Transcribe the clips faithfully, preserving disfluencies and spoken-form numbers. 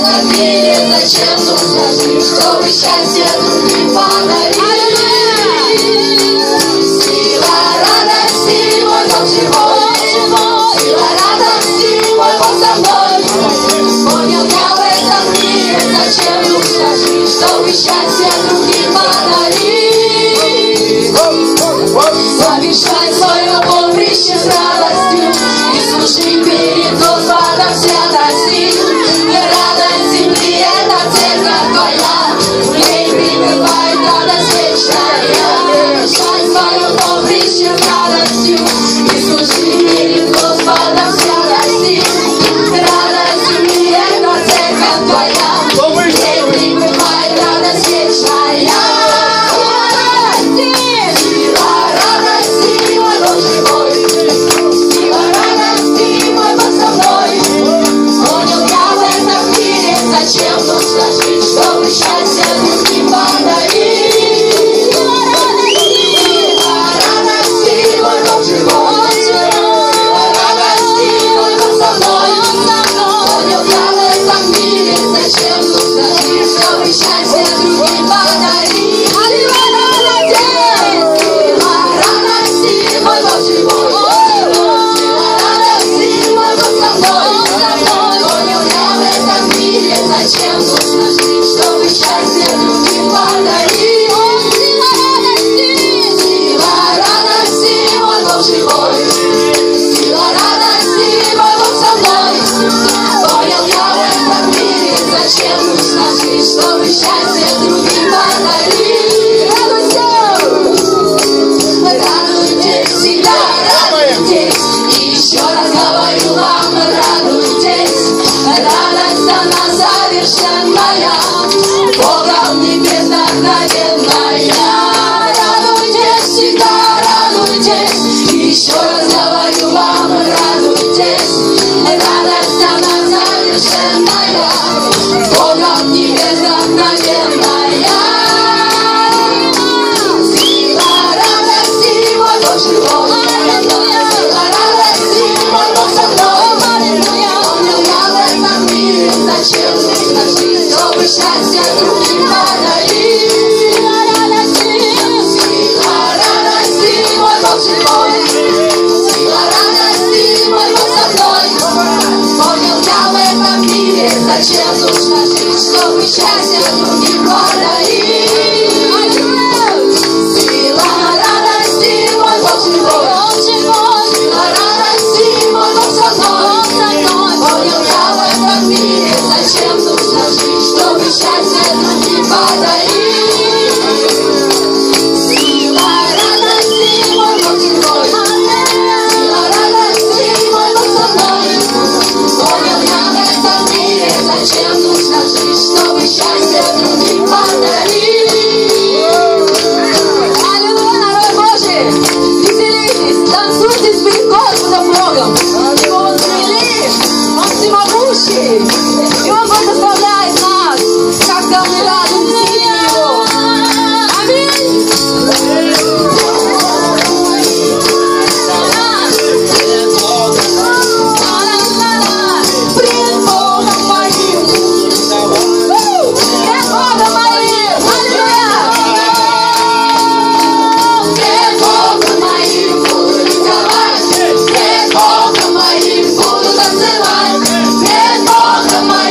Бога моим буду танцевать, пред Богом моим.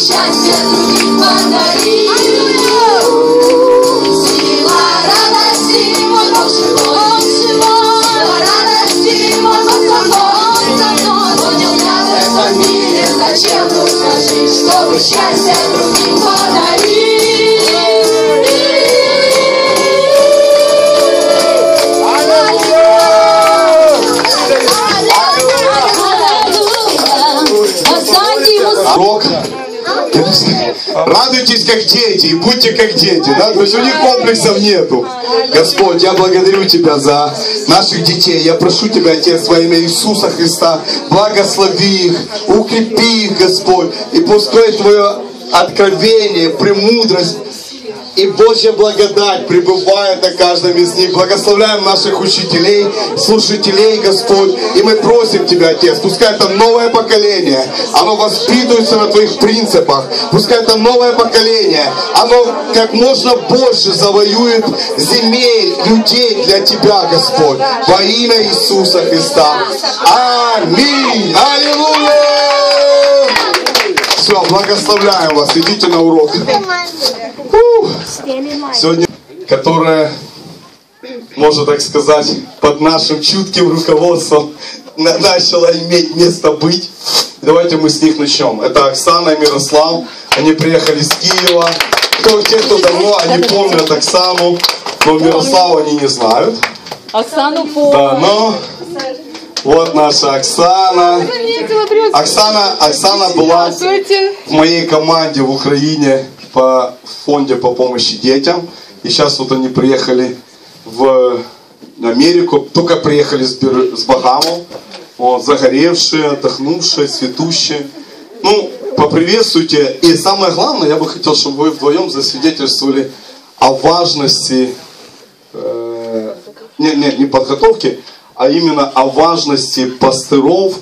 счастье ты подари. Сила радости, мой Бог живой. Сила радости, мой Бог со мной, со мной. Понял я в этом мире, зачем ну скажи, чтобы счастье другим подари. Радуйтесь, как дети, и будьте, как дети, да? То есть у них комплексов нету. Господь, я благодарю Тебя за наших детей. Я прошу Тебя, Отец, во имя Иисуса Христа, благослови их, укрепи их, Господь, и пускай Твое откровение, премудрость и Божья благодать пребывает на каждом из них. Благословляем наших учителей, слушателей, Господь. И мы просим Тебя, Отец, пускай это новое поколение, оно воспитывается на Твоих принципах. Пускай это новое поколение, оно как можно больше завоюет земель, людей для Тебя, Господь. Во имя Иисуса Христа. Аминь! Аллилуйя! Все, благословляем вас. Идите на урок. Сегодня, которая, можно так сказать, под нашим чутким руководством начала иметь место быть. Давайте мы с них начнем. Это Оксана и Мирослав. Они приехали из Киева. Кто, те, кто давно, они помнят Оксану, но Мирослава они не знают. Оксану помнят. Да, но... Вот наша Оксана. Оксана, Оксана была в моей команде в Украине по фонде по помощи детям. И сейчас вот они приехали в Америку, только приехали с Багамов. Вот, загоревшие, отдохнувшие, цветущие. Ну, поприветствуйте. И самое главное, я бы хотел, чтобы вы вдвоем засвидетельствовали о важности, э, не, не, не подготовки, а именно о важности пастыров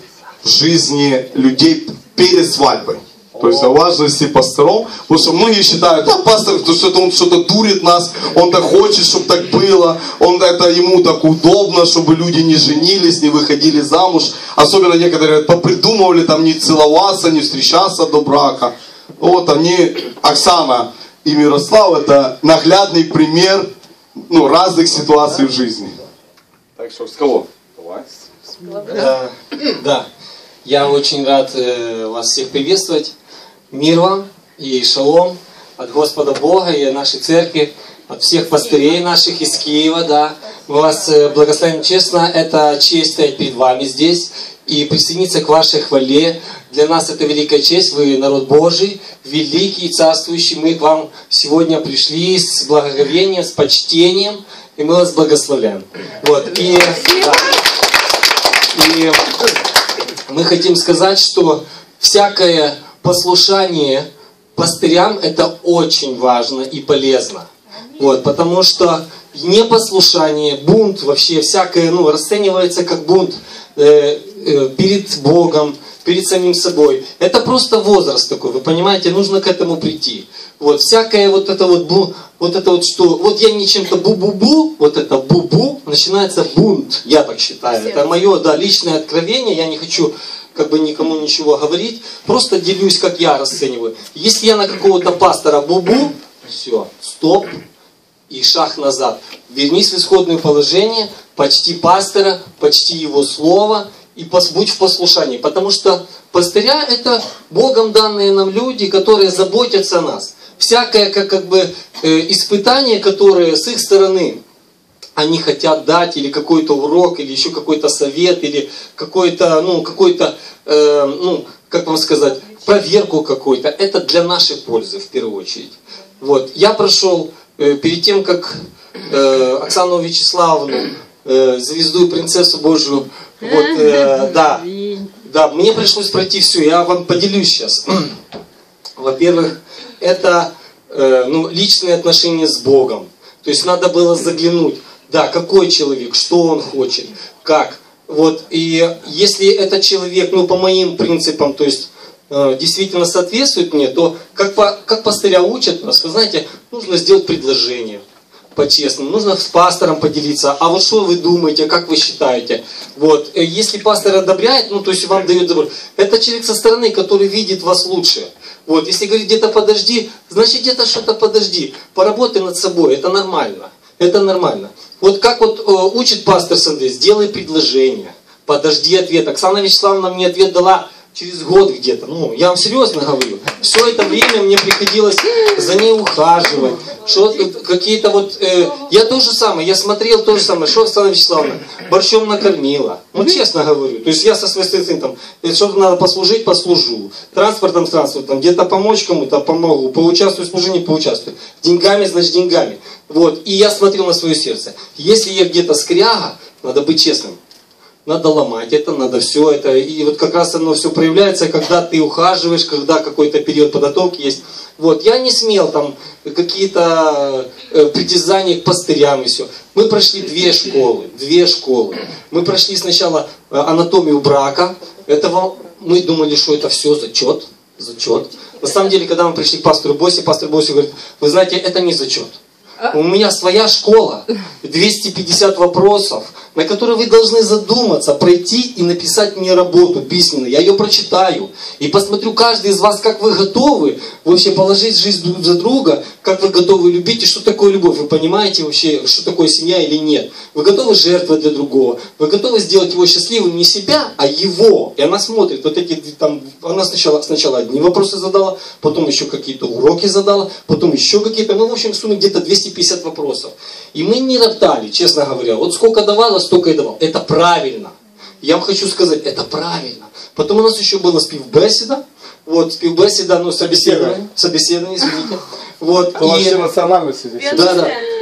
в жизни людей перед свадьбой. То есть о важности пасторов, потому что многие считают, да, пастор, что-то он что-то дурит нас, он так хочет, чтобы так было, он это ему так удобно, чтобы люди не женились, не выходили замуж. Особенно некоторые попридумывали там не целоваться, не встречаться до брака. Вот они, Оксана и Мирослав, это наглядный пример, ну, разных ситуаций в жизни. Так что, с кого? Давай. Да, да, я очень рад вас всех приветствовать. Мир вам и шалом от Господа Бога и нашей церкви, от всех пастырей наших из Киева, да. Мы вас благословим честно, это честь стоять перед вами здесь и присоединиться к вашей хвале. Для нас это великая честь, вы народ Божий, великий и царствующий. Мы к вам сегодня пришли с благоговением, с почтением, и мы вас благословляем. Вот, и, да, и мы хотим сказать, что всякое послушание пастырям это очень важно и полезно. Вот, потому что непослушание, бунт, вообще всякое, ну, расценивается как бунт э, э, перед Богом, перед самим собой. Это просто возраст такой, вы понимаете, нужно к этому прийти. Вот, всякое вот это вот, бу, вот это вот что, вот я не чем-то бу-бу-бу, вот это бу-бу, начинается бунт, я так считаю. Это мое, да, личное откровение, я не хочу как бы никому ничего говорить, просто делюсь, как я расцениваю. Если я на какого-то пастора бу-бу, все, стоп. И шаг назад. Вернись в исходное положение, почти пастора, почти его слово и будь в послушании. Потому что пастыря это Богом данные нам люди, которые заботятся о нас. Всякое как, как бы, э, испытание, которое с их стороны они хотят дать, или какой-то урок, или еще какой-то совет, или какой-то, ну, какой-то, э, ну, как вам сказать, проверку какой-то. Это для нашей пользы в первую очередь. Вот. Я прошел... Перед тем, как э, Оксану Вячеславовну, э, звезду и принцессу Божию, вот, э, да, да, мне пришлось пройти все, я вам поделюсь сейчас. Во-первых, это э, ну, личные отношения с Богом. То есть надо было заглянуть, да, какой человек, что он хочет, как. Вот, и если этот человек, ну, по моим принципам, то есть, действительно соответствует мне, то как, по, как пастыря учат нас, вы знаете, нужно сделать предложение по-честному, нужно с пастором поделиться, а вот что вы думаете, как вы считаете, вот, если пастор одобряет, ну, то есть вам дает добро, это человек со стороны, который видит вас лучше, Вот, если говорить где-то подожди, значит где-то что-то подожди. Поработай над собой, это нормально. Это нормально. Вот как вот э, учит пастор Сандей, сделай предложение, подожди ответ. Оксана Вячеславовна мне ответ дала через год где-то. Ну, я вам серьезно говорю. Все это время мне приходилось за ней ухаживать. Что какие-то вот... Э, я то же самое, я смотрел то же самое, что Оксана Вячеславовна борщом накормила. Ну, честно говорю. То есть я со своей стороны там, что-то надо послужить, послужу. Транспортом, транспортом, где-то помочь кому-то, помогу. Поучаствую, служу, не поучаствую. Деньгами, значит, деньгами. Вот. И я смотрел на свое сердце. Если я где-то скряга, надо быть честным. Надо ломать это, надо все это. И вот как раз оно все проявляется, когда ты ухаживаешь, когда какой-то период подготовки есть. Вот, я не смел там какие-то притязания к пастырям и все. Мы прошли две школы, две школы. Мы прошли сначала анатомию брака. Этого мы думали, что это все зачет, зачет. На самом деле, когда мы пришли к пастору Босе, пастор Босе говорит, вы знаете, это не зачет. У меня своя школа, двести пятьдесят вопросов, на которые вы должны задуматься, пройти и написать мне работу письменную. Я ее прочитаю и посмотрю каждый из вас, как вы готовы вообще положить жизнь друг за друга, как вы готовы любить и что такое любовь. Вы понимаете вообще, что такое семья или нет? Вы готовы жертвовать для другого? Вы готовы сделать его счастливым не себя, а его? И она смотрит, вот эти там, она сначала, сначала одни вопросы задала, потом еще какие-то уроки задала, потом еще какие-то, ну в общем в сумме где-то двести пятьдесят вопросов. И мы не роптали, честно говоря. Вот сколько давала, столько и давал. Это правильно. Я вам хочу сказать, это правильно. Потом у нас еще было спивбеседа. Вот, спивбеседа, ну, собеседование. Собеседование, извините. Вот. И... национальности здесь. Да,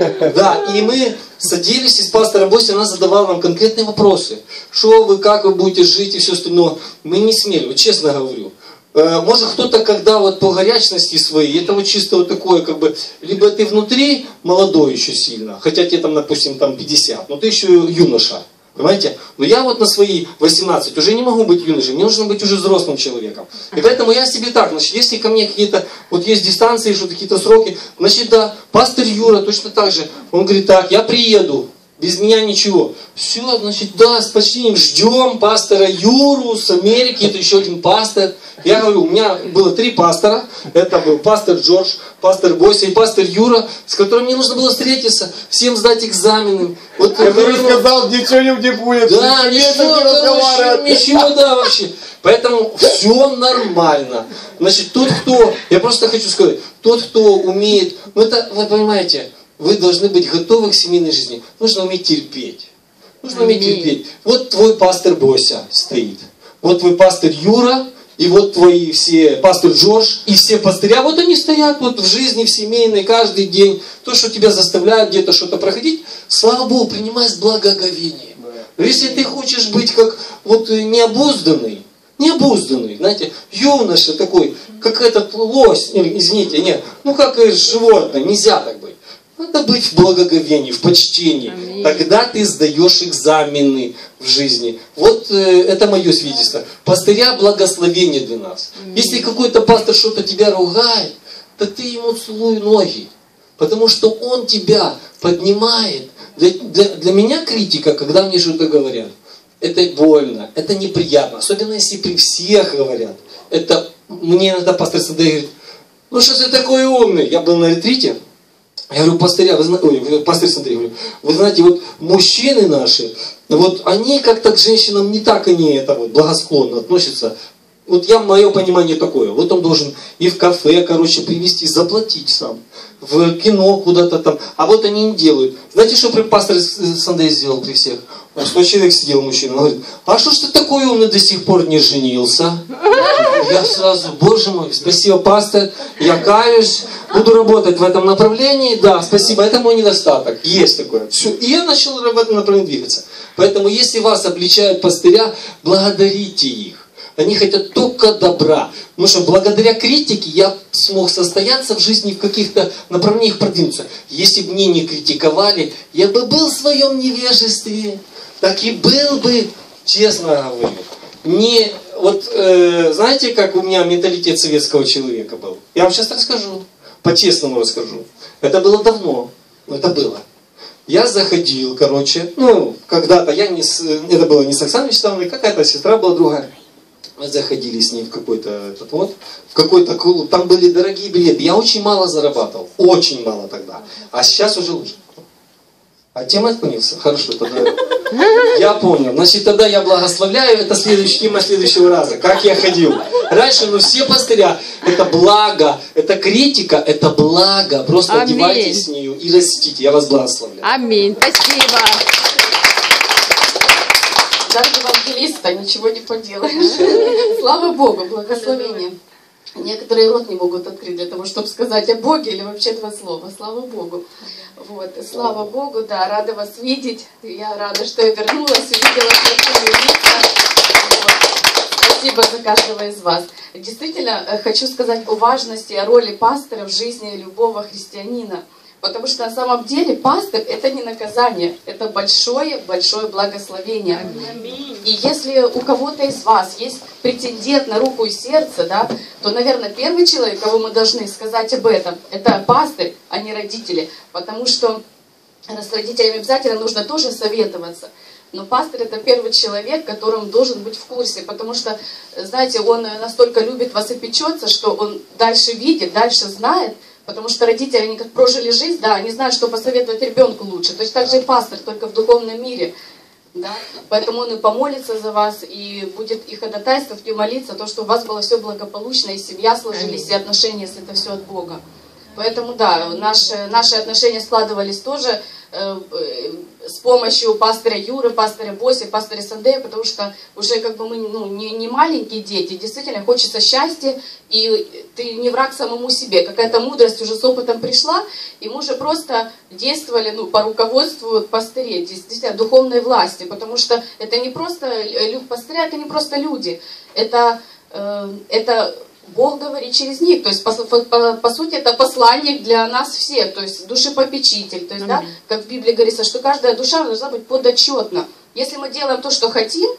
да. Да, и мы садились, и с пастором Босе она задавала нам конкретные вопросы. Что вы, как вы будете жить и все остальное. Но мы не смели, вот честно говорю. Может кто-то, когда вот по горячности своей, это вот чисто вот такое, как бы, либо ты внутри молодой еще сильно, хотя тебе там, допустим, там пятьдесят, но ты еще юноша, понимаете? Но я вот на свои восемнадцать уже не могу быть юношей, мне нужно быть уже взрослым человеком. И поэтому я себе так, значит, если ко мне какие-то, вот есть дистанции, что какие-то сроки, значит, да, пастор Юра точно так же, он говорит, так, я приеду. Без меня ничего. Все, значит, да, с почтением ждем пастора Юру с Америки. Это еще один пастор. Я говорю, у меня было три пастора. Это был пастор Джордж, пастор Босе и пастор Юра, с которым мне нужно было встретиться, всем сдать экзамены. Вот, я говорю, сказал, ничего не будет. Да, ничего, короче, ничего, да, вообще. Поэтому все нормально. Значит, тот, кто, я просто хочу сказать, тот, кто умеет, ну это, вы понимаете, вы должны быть готовы к семейной жизни. Нужно уметь терпеть. Нужно уметь терпеть. Вот твой пастор Бося стоит. Вот твой пастор Юра. И вот твои все, пастор Джордж. И все пастыря. Вот они стоят вот в жизни, в семейной, каждый день. То, что тебя заставляют где-то что-то проходить. Слава Богу, принимай с благоговением. Если ты хочешь быть как вот необузданный. Необузданный, знаете, юноша такой, как этот лось. Извините, нет. Ну как животное, нельзя так быть. Надо быть в благоговении, в почтении. Аминь. Тогда ты сдаешь экзамены в жизни. Вот э, это мое свидетельство. Пастыря благословение для нас. Аминь. Если какой-то пастор что-то тебя ругает, то ты ему целуй ноги. Потому что он тебя поднимает. Для, для, для меня критика, когда мне что-то говорят, это больно, это неприятно. Особенно если при всех говорят. Это мне иногда пастор Сандей говорит, ну что ты такой умный? Я был на ретрите. Я говорю, пастыря, вы, ой, пастырь Сандей, говорю, вы знаете, вот мужчины наши, вот они как-то к женщинам не так они это вот, благосклонно относятся. Вот я, мое понимание такое, вот он должен и в кафе, короче, привезти, заплатить сам, в кино куда-то там, а вот они не делают. Знаете, что пастор Сандей сделал при всех? Что человек сидел, мужчина, он говорит, а что ж ты такой умный до сих пор не женился? Я сразу, боже мой, спасибо, пастор, я каюсь, буду работать в этом направлении, да, спасибо, это мой недостаток, есть такое. Все. И я начал в этом направлении двигаться. Поэтому, если вас обличают пастыря, благодарите их. Они хотят только добра. Потому что благодаря критике я смог состояться в жизни, в каких-то направлениях продвинуться. Если бы мне не критиковали, я бы был в своем невежестве. Так и был бы, честно говорю, не... Вот э, знаете, как у меня менталитет советского человека был? Я вам сейчас расскажу, по-честному расскажу. Это было давно, это было. Я заходил, короче, ну, когда-то, я не с, это было не с Оксаной Вячеславовной, какая-то сестра была другая. Мы заходили с ним в какой-то этот вот, в какой-то клуб, там были дорогие билеты. Я очень мало зарабатывал, очень мало тогда. А сейчас уже лучше. А тема отклонился? Хорошо, тогда я понял. Значит, тогда я благословляю, это следующая тема следующего раза. Как я ходил. Раньше, ну все пастыря, это благо, это критика, это благо. Просто Аминь. Одевайтесь с нею и растите. Я вас благословляю. Аминь. Спасибо. Даже евангелиста ничего не поделаешь. Слава Богу, благословение. Некоторые рот не могут открыть для того, чтобы сказать о Боге или вообще два слова. Слава Богу. Вот. Слава Богу, да, рада вас видеть. Я рада, что я вернулась, увидела красивые лица. Вот. Спасибо за каждого из вас. Действительно, хочу сказать о важности, о роли пастора в жизни любого христианина. Потому что на самом деле пастырь – это не наказание, это большое-большое благословение. Аминь. И если у кого-то из вас есть претендент на руку и сердце, да, то, наверное, первый человек, кого мы должны сказать об этом, это пастырь, а не родители. Потому что с родителями обязательно нужно тоже советоваться. Но пастор — это первый человек, которым должен быть в курсе, потому что, знаете, он настолько любит вас и печется, что он дальше видит, дальше знает, потому что родители, они как прожили жизнь, да, они знают, что посоветовать ребенку лучше. Точно так же и пастор, только в духовном мире. Да? Поэтому он и помолится за вас, и будет и ходатайствовать, и молиться, то, что у вас было все благополучно, и семья сложились, и отношения, если это все от Бога. Поэтому, да, наши, наши отношения складывались тоже э, э, с помощью пастора Юры, пастора Босе, пастора Сандея, потому что уже как бы мы ну, не, не маленькие дети, действительно хочется счастья, и ты не враг самому себе. Какая-то мудрость уже с опытом пришла, и мы уже просто действовали ну, по руководству пастырей, действительно духовной власти, потому что это не просто пастыря, это не просто люди, это... Э, это Бог говорит через них, то есть по, по, по сути это посланник для нас всех, то есть душепопечитель, то есть, да, как в Библии говорится, что каждая душа должна быть подотчетна. Если мы делаем то, что хотим,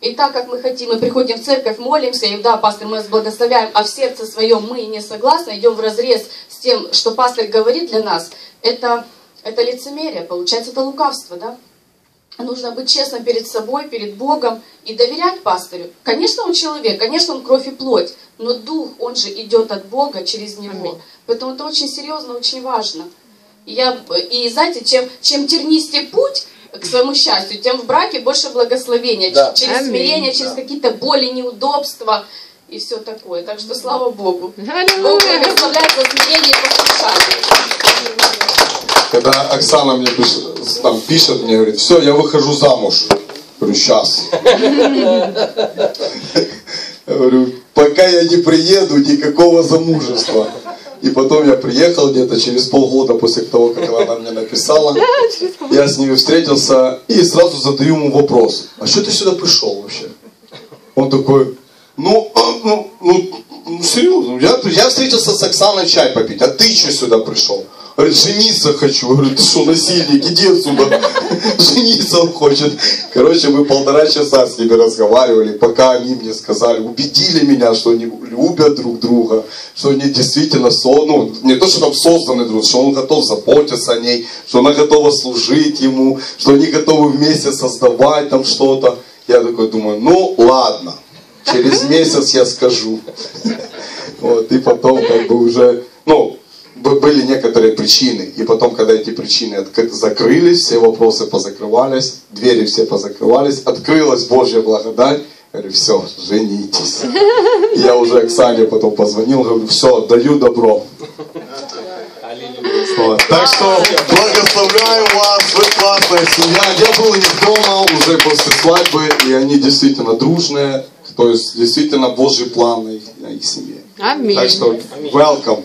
и так, как мы хотим, мы приходим в церковь, молимся, и да, пастор, мы вас благословляем, а в сердце своем мы не согласны, идем вразрез с тем, что пастор говорит для нас, это, это лицемерие, получается, это лукавство, да? Нужно быть честным перед собой, перед Богом и доверять пастырю. Конечно, он человек, конечно, он кровь и плоть, но дух, он же идет от Бога через него. Аминь. Поэтому это очень серьезно, очень важно. Я, и знаете, чем, чем тернистее путь к своему счастью, тем в браке больше благословения. Да. Через Аминь. Смирение, через да. какие-то боли, неудобства и все такое. Так что слава Богу. Аллилуйя. Бог благословляет за смирение и послушание. Когда Оксана мне пишет, там, пишет мне, говорит, все, я выхожу замуж. Говорю, сейчас. Говорю, пока я не приеду, никакого замужества. И потом я приехал где-то через полгода после того, как она мне написала. Я с ней встретился и сразу задаю ему вопрос. А что ты сюда пришел вообще? Он такой, ну, ну, ну, ну серьезно, я, я встретился с Оксаной чай попить, а ты что сюда пришел? Говорит, жениться хочу. Говорю, ты что, насильник, иди отсюда. Жениться он хочет. Короче, мы полтора часа с ними разговаривали, пока они мне сказали, убедили меня, что они любят друг друга, что они действительно, со... ну, не то, что там созданы друг друга, что он готов заботиться о ней, что она готова служить ему, что они готовы вместе создавать там что-то. Я такой думаю, ну ладно, через месяц я скажу. Вот, и потом как бы уже, ну, были некоторые причины, и потом, когда эти причины закрылись, все вопросы позакрывались, двери все позакрывались, открылась Божья благодать, говорю, все, женитесь. И я уже Оксане потом позвонил, говорю, все, даю добро. Вот. Так что благословляю вас, вы классная семья. Я был у них дома уже после свадьбы, и они действительно дружные, то есть действительно Божий план на их, на их семье. Аминь. Так что, welcome.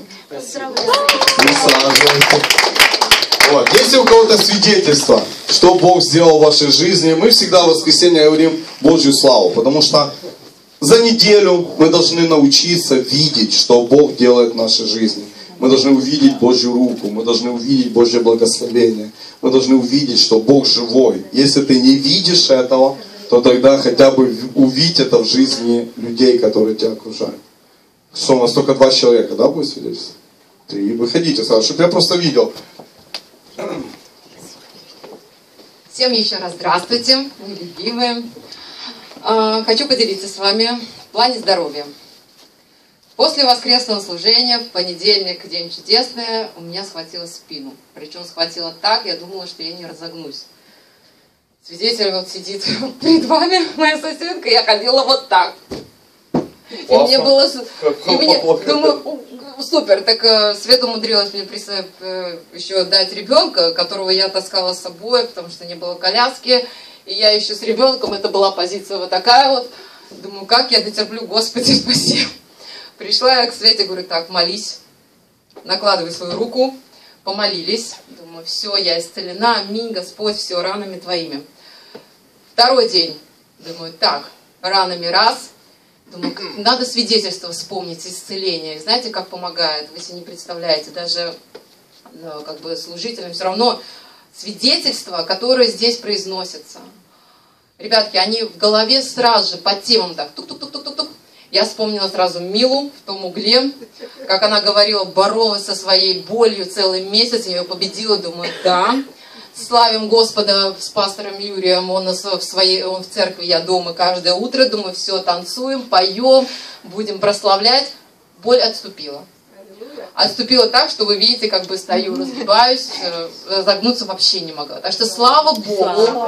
Вот. Если у кого-то свидетельство, что Бог сделал в вашей жизни, мы всегда в воскресенье говорим Божью славу, потому что за неделю мы должны научиться видеть, что Бог делает в нашей жизни. Мы должны увидеть Божью руку, мы должны увидеть Божье благословение, мы должны увидеть, что Бог живой. Если ты не видишь этого, то тогда хотя бы увидь это в жизни людей, которые тебя окружают. Что, у нас только два человека, да, будет свидетельство? И выходите, Саша, чтобы я просто видел. Всем еще раз здравствуйте, мои любимые. Хочу поделиться с вами в плане здоровья. После воскресного служения, в понедельник, день чудесный, у меня схватило спину. Причем схватило так, я думала, что я не разогнусь. Свидетель вот сидит перед вами, моя соседка, я ходила вот так. И мне было... И мне, думаю, супер, так Света умудрилась мне еще дать ребенка, которого я таскала с собой, потому что не было коляски. И я еще с ребенком, это была позиция вот такая вот. Думаю, как я дотерплю, Господи, спаси. Пришла я к Свете, говорю, так, молись. Накладывай свою руку. Помолились. Думаю, все, я исцелена, аминь, Господь, все, ранами твоими. Второй день. Думаю, так, ранами раз. Думаю, надо свидетельство вспомнить, исцеление. Знаете, как помогает? Вы себе не представляете, даже ну, как бы служителям все равно свидетельства, которые здесь произносятся. Ребятки, они в голове сразу же по темам так тук-тук-тук-тук-тук. Я вспомнила сразу Милу в том угле, как она говорила, боролась со своей болью целый месяц, ее победила, думаю, да. Славим Господа с пастором Юрием, он, в своей, он в церкви, я дома каждое утро, думаю, все, танцуем, поем, будем прославлять. Боль отступила. Отступила так, что вы видите, как бы стою, разгибаюсь, загнуться вообще не могла. Так что слава Богу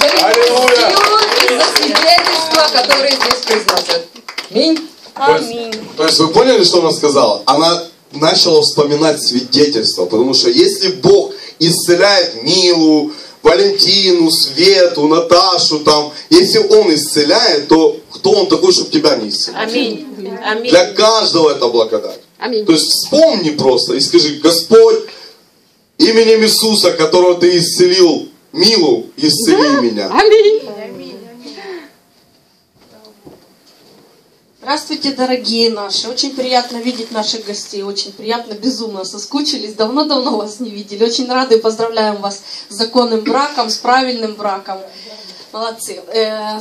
за и за свидетельства, которые здесь произносят. Аминь. Аминь. То есть, то есть вы поняли, что она сказала? Она начала вспоминать свидетельства, потому что если Бог исцеляет Милу, Валентину, Свету, Наташу, там, если Он исцеляет, то кто Он такой, чтобы тебя не исцелить? Аминь. Аминь. Для каждого это благодать. Аминь. То есть вспомни просто и скажи, Господь, именем Иисуса, которого Ты исцелил Милу, исцели да? меня. Аминь. Аминь. Здравствуйте, дорогие наши. Очень приятно видеть наших гостей. Очень приятно, безумно соскучились. Давно-давно вас не видели. Очень рады и поздравляем вас с законным браком, с правильным браком. Молодцы.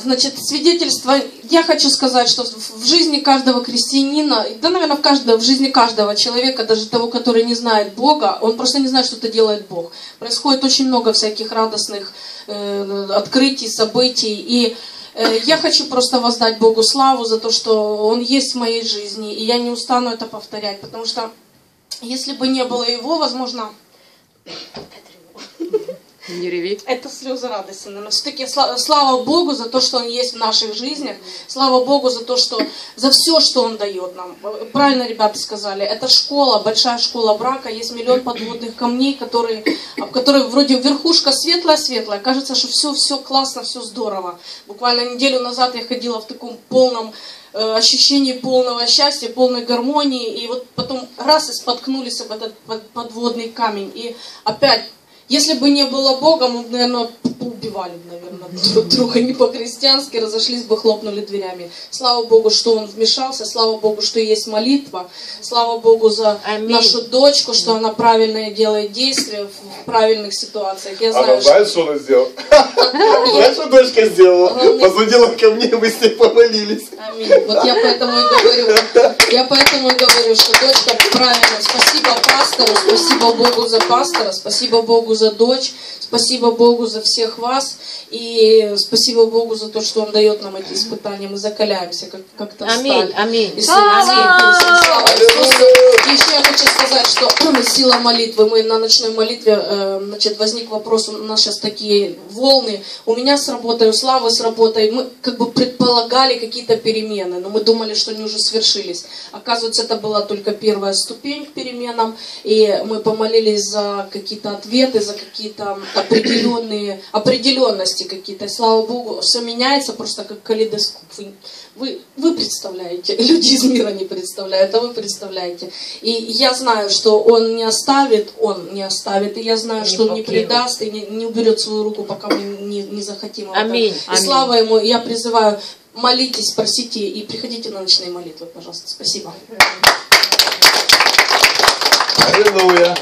Значит, свидетельство. Я хочу сказать, что в жизни каждого крестьянина, да, наверное, в, каждого, в жизни каждого человека, даже того, который не знает Бога, он просто не знает, что это делает Бог. Происходит очень много всяких радостных э, открытий, событий. И э, я хочу просто воздать Богу славу за то, что Он есть в моей жизни. И я не устану это повторять, потому что если бы не было Его, возможно... Не реви. Это слезы радости, наверное. Все-таки слава Богу за то, что Он есть в наших жизнях. Слава Богу за то, что за все, что Он дает нам. Правильно ребята сказали. Это школа, большая школа брака. Есть миллион подводных камней, которые, которые вроде верхушка светлая-светлая. Кажется, что все, все классно, все здорово. Буквально неделю назад я ходила в таком полном ощущении полного счастья, полной гармонии. И вот потом раз и споткнулись об этот подводный камень. И опять... Если бы не было Бога, мы бы, наверное, убивали, наверное, друг друга не по-христиански, разошлись бы, хлопнули дверями. Слава Богу, что Он вмешался, слава Богу, что есть молитва, слава Богу за Аминь. Нашу дочку, что она правильно делает действия в правильных ситуациях. Я знаю, она знает, что, что она сделала? Знаешь, что дочка сделала? Посудила ко мне, мы с ней помолились. Аминь. Вот я поэтому и говорю, я поэтому и говорю, что дочка правильно. Спасибо пастору, спасибо Богу за пастора, спасибо Богу за дочь, спасибо Богу за всех вас, и спасибо Богу за то, что Он дает нам эти испытания, мы закаляемся, как, как то сталь. Аминь, аминь. И еще я хочу сказать, что сила молитвы, мы на ночной молитве, значит, возник вопрос, у нас сейчас такие волны, у меня с работой, у Славы с работой, мы как бы предполагали какие-то перемены, но мы думали, что они уже свершились. Оказывается, это была только первая ступень к переменам, и мы помолились за какие-то ответы, за какие-то определенные определенности какие-то. Слава Богу, все меняется просто как калейдоскоп. Вы, вы представляете, люди из мира не представляют, а вы представляете. И я знаю, что Он не оставит, Он не оставит, и я знаю, не что Он не предаст и не, не уберет свою руку, пока мы не, не захотим. Аминь. И Аминь. Слава Ему, я призываю, молитесь, просите и приходите на ночные молитвы, пожалуйста. Спасибо. Аллилуйя.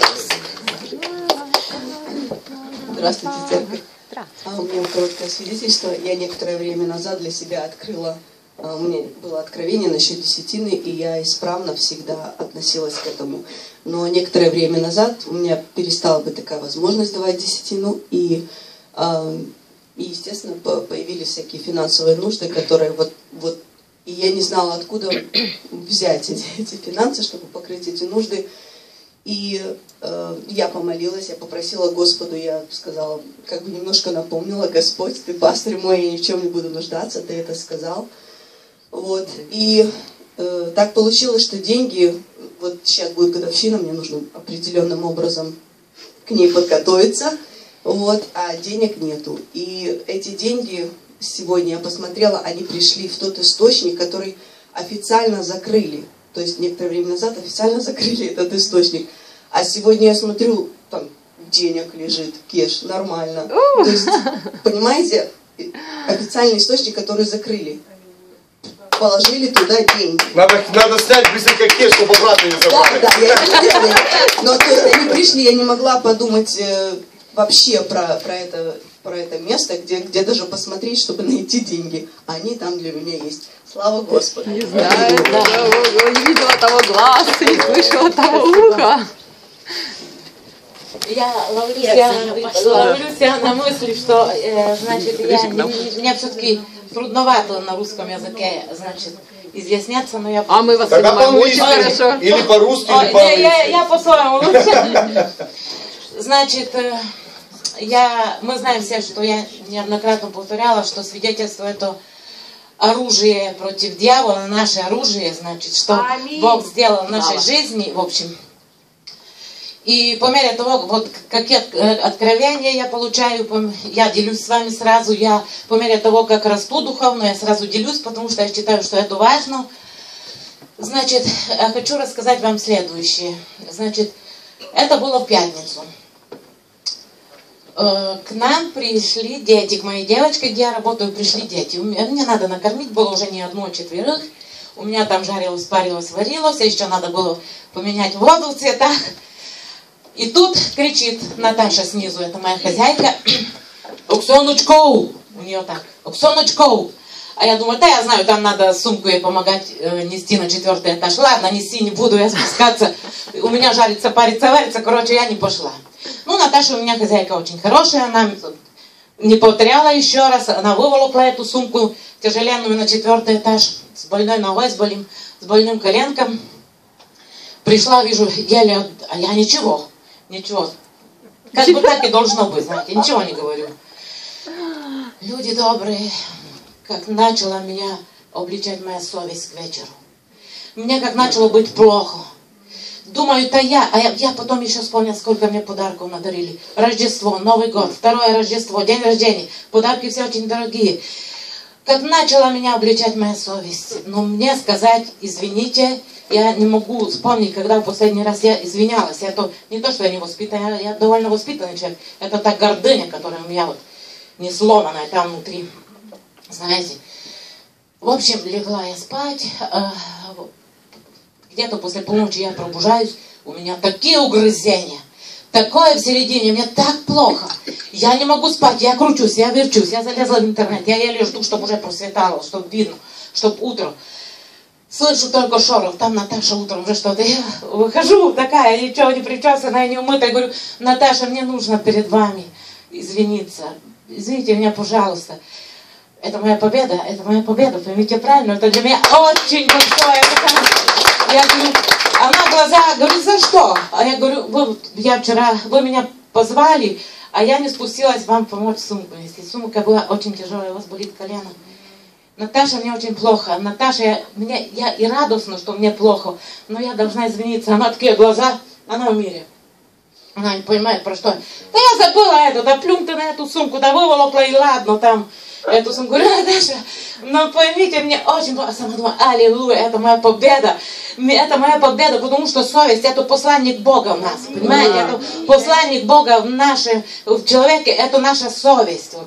Здравствуйте, церковь. А у меня короткое свидетельство. Я некоторое время назад для себя открыла, у меня было откровение насчет десятины, и я исправно всегда относилась к этому. Но некоторое время назад у меня перестала быть такая возможность давать десятину, и, и естественно, появились всякие финансовые нужды, которые вот, вот И я не знала, откуда взять эти, эти финансы, чтобы покрыть эти нужды. И э, я помолилась, я попросила Господу, я сказала, как бы немножко напомнила: Господь, ты пастырь мой, я ни в чем не буду нуждаться, ты это сказал. Вот. И э, так получилось, что деньги, вот сейчас будет годовщина, мне нужно определенным образом к ней подготовиться, вот, а денег нету. И эти деньги, сегодня я посмотрела, они пришли в тот источник, который официально закрыли. То есть некоторое время назад официально закрыли этот источник. А сегодня я смотрю, там денег лежит, кеш, нормально. То есть, понимаете, официальный источник, который закрыли. Положили туда деньги. Надо, надо снять быстренько кеш, чтобы обратно не забрали. Да, да, я это делаю. Но то есть они пришли, я не могла подумать э, вообще про, про это. про это место, где, где даже посмотреть, чтобы найти деньги. Они там для меня есть. Слава Господу! Не знаю, да, да. Не видела того глаз, не слышала того уха. Я ловлю себя на мысли, что э, значит, я, мне все-таки трудновато на русском языке, значит, изъясняться, но я... А мы вас понимаем очень хорошо. Или по-русски, или по-русски. Я, я по-своему лучше. Значит... Я, мы знаем все, что я неоднократно повторяла, что свидетельство это оружие против дьявола, наше оружие, значит, что Аминь. Бог сделал в нашей жизни, в общем. И по мере того, вот какие откровения я получаю, я делюсь с вами сразу, я по мере того, как расту духовно, я сразу делюсь, потому что я считаю, что это важно. Значит, я хочу рассказать вам следующее. Значит, это было в пятницу. К нам пришли дети, к моей девочке, где я работаю, пришли дети. Мне надо накормить, было уже не одно, а четверых. У меня там жарилось, парилось, варилось, еще надо было поменять воду в цветах. И тут кричит Наташа снизу, это моя хозяйка: «Оксоночку!» У нее так: «Оксоночку!» А я думаю, да, я знаю, там надо сумку ей помогать э, нести на четвертый этаж. Ладно, неси, не буду я спускаться. У меня жарится, парится, варится, короче, я не пошла. Ну, Наташа у меня хозяйка очень хорошая, она не повторяла еще раз, она выволокла эту сумку тяжеленную на четвертый этаж с больной ногой, с больным, с больным коленком. Пришла, вижу, еле, а я ничего, ничего. Как бы так и должно быть, знаете, ничего не говорю. Люди добрые. Как начала меня обличать моя совесть к вечеру. Мне как начало быть плохо. Думаю, это я. А я, я потом еще вспомнила, сколько мне подарков надарили. Рождество, Новый год, второе Рождество, день рождения. Подарки все очень дорогие. Как начала меня обличать моя совесть. Но мне сказать, извините, я не могу вспомнить, когда в последний раз я извинялась. Это не то, что я не воспитанная, я довольно воспитанный человек. Это та гордыня, которая у меня вот не сломанная там внутри. Знаете, в общем, легла я спать, где-то после полуночи я пробуждаюсь, у меня такие угрызения, такое в середине, мне так плохо, я не могу спать, я кручусь, я верчусь, я залезла в интернет, я еле жду, чтобы уже просветало, чтобы видно, чтобы утро. Слышу только шорох, там Наташа утром уже что-то, я выхожу такая, ничего не причесанная, не умытая, говорю: Наташа, мне нужно перед вами извиниться, извините меня, пожалуйста. Это моя победа, это моя победа, поймите правильно, это для меня очень большое. Я говорю, она глаза, говорит, за что? А я говорю, вы, я вчера, вы меня позвали, а я не спустилась вам помочь сумку. Если сумка была очень тяжелая, у вас болит колено. Наташа, мне очень плохо. Наташа, я, мне, я и радостна, что мне плохо, но я должна извиниться. Она такие глаза, она в мире. Она не понимает, про что. Да я забыла это, да плюнь ты на эту сумку, да выволокла и ладно там. Эту сумку, говорю, Наташа, но поймите, мне очень плохо. Сама думаю, аллилуйя, это моя победа. Это моя победа, потому что совесть, это посланник Бога в нас, понимаете? Это посланник Бога в нашем, в человеке, это наша совесть. Вот.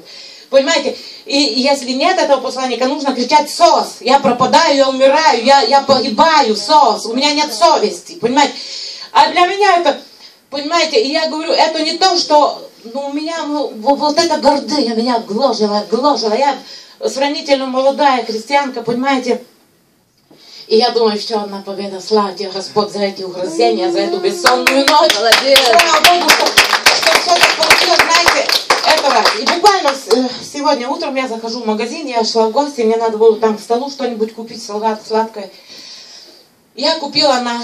Понимаете? И если нет этого посланника, нужно кричать: «Сос! Я пропадаю, я умираю, я, я погибаю, сос! У меня нет совести!» Понимаете? А для меня это, понимаете, и я говорю, это не то, что... Ну, у меня ну, вот эта гордыня меня гложила, гложила. Я сравнительно молодая христианка, понимаете. И я думаю, еще одна победа. Слава тебе, Господь, за эти угрызения, за эту бессонную ночь. Молодец. Слава Богу, что, что все это получилось, знаете, этого. И буквально как сегодня утром я захожу в магазин, я шла в гости, мне надо было там к столу что-нибудь купить, сладкое. Я купила на,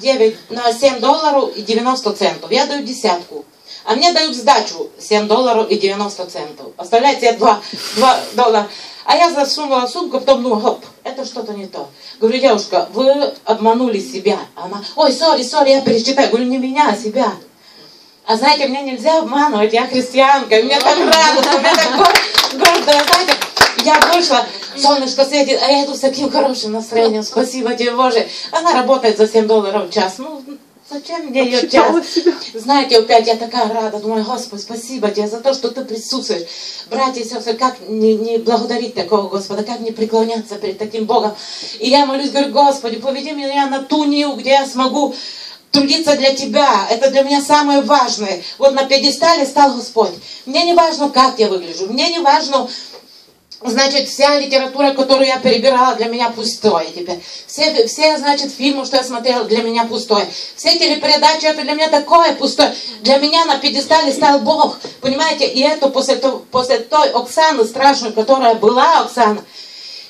девять, на семь долларов и девяносто центов. Я даю десятку. А мне дают сдачу семь долларов и девяносто центов. Оставляйте я два доллара. А я засунула сумку, потом думала, хоп, это что-то не то. Говорю, девушка, вы обманули себя. Она, ой, сори, сори, я перечитаю. Говорю, не меня, а себя. А знаете, мне нельзя обманывать, я христианка. Мне так радостно, мне так гордо. Знаете, я вышла, солнышко светит, а я иду с таким хорошим настроением. Спасибо тебе, Боже. Она работает за семь долларов в час. Ну, зачем мне ее час? Знаете, опять я такая рада, думаю, Господи, спасибо тебе за то, что ты присутствуешь. Братья и сестры, как не, не благодарить такого Господа, как не преклоняться перед таким Богом? И я молюсь, говорю, Господи, поведи меня на ту ниву, где я смогу трудиться для Тебя. Это для меня самое важное. Вот на пьедестале стал Господь. Мне не важно, как я выгляжу, мне не важно... Значит, вся литература, которую я перебирала, для меня пустое теперь. Все, все, значит, фильмы, что я смотрела, для меня пустое. Все телепередачи, это для меня такое пустое. Для меня на пьедестале стал Бог. Понимаете, и это после, после той Оксаны страшной, которая была Оксана.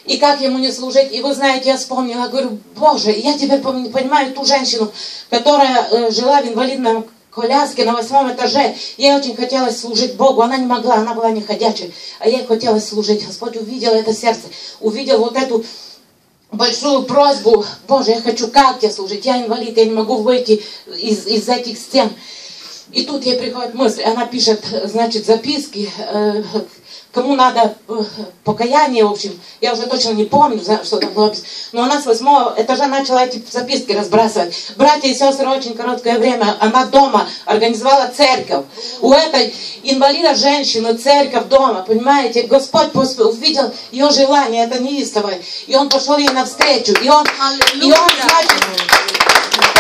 И как ему не служить? И вы знаете, я вспомнила, говорю, Боже, я теперь понимаю ту женщину, которая э, жила в инвалидном коляске на восьмом этаже. Ей очень хотелось служить Богу. Она не могла, она была неходячей. А ей хотелось служить. Господь увидел это сердце. Увидел вот эту большую просьбу. Боже, я хочу, как тебе служить? Я инвалид, я не могу выйти из, из этих стен. И тут ей приходит мысль. Она пишет, значит, записки. Э, кому надо э, покаяние, в общем. Я уже точно не помню, что там было. Но она с восьмого этажа начала эти записки разбрасывать. Братья и сестры, очень короткое время она дома организовала церковь. У этой инвалида женщины церковь дома, понимаете? Господь увидел ее желание, это неистовое. И Он пошел ей навстречу. И Он, и он значит...